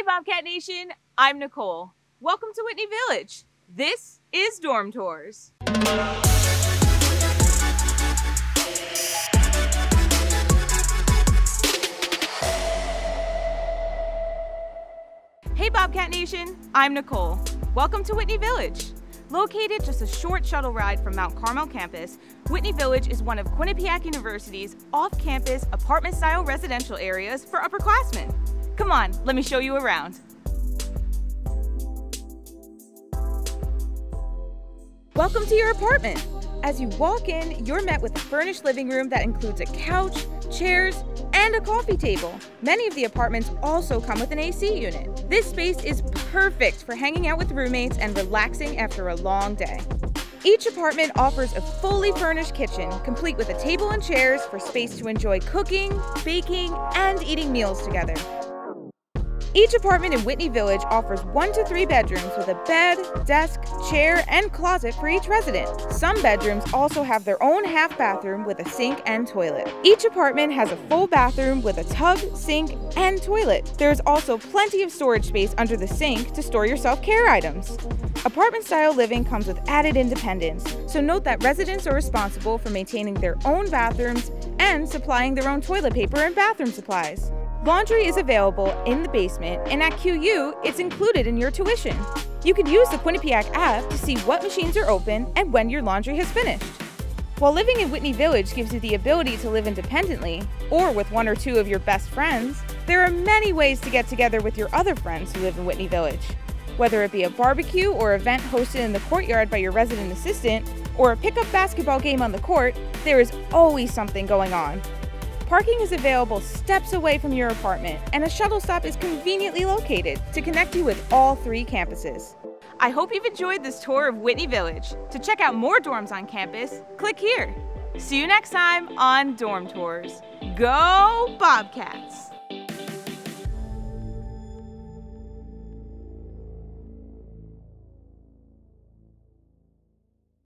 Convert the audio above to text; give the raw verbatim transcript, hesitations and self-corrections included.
Hey Bobcat Nation, I'm Nicole. Welcome to Whitney Village. This is Dorm Tours. Hey Bobcat Nation, I'm Nicole. Welcome to Whitney Village. Located just a short shuttle ride from Mount Carmel campus, Whitney Village is one of Quinnipiac University's off-campus apartment-style residential areas for upperclassmen. Come on, let me show you around. Welcome to your apartment. As you walk in, you're met with a furnished living room that includes a couch, chairs, and a coffee table. Many of the apartments also come with an A C unit. This space is perfect for hanging out with roommates and relaxing after a long day. Each apartment offers a fully furnished kitchen, complete with a table and chairs for space to enjoy cooking, baking, and eating meals together. Each apartment in Whitney Village offers one to three bedrooms with a bed, desk, chair, and closet for each resident. Some bedrooms also have their own half bathroom with a sink and toilet. Each apartment has a full bathroom with a tub, sink, and toilet. There is also plenty of storage space under the sink to store your self-care items. Apartment-style living comes with added independence, so note that residents are responsible for maintaining their own bathrooms and supplying their own toilet paper and bathroom supplies. Laundry is available in the basement, and at Q U, it's included in your tuition. You can use the Quinnipiac app to see what machines are open and when your laundry has finished. While living in Whitney Village gives you the ability to live independently, or with one or two of your best friends, there are many ways to get together with your other friends who live in Whitney Village. Whether it be a barbecue or event hosted in the courtyard by your resident assistant, or a pickup basketball game on the court, there is always something going on. Parking is available steps away from your apartment, and a shuttle stop is conveniently located to connect you with all three campuses. I hope you've enjoyed this tour of Whitney Village. To check out more dorms on campus, click here. See you next time on Dorm Tours. Go Bobcats!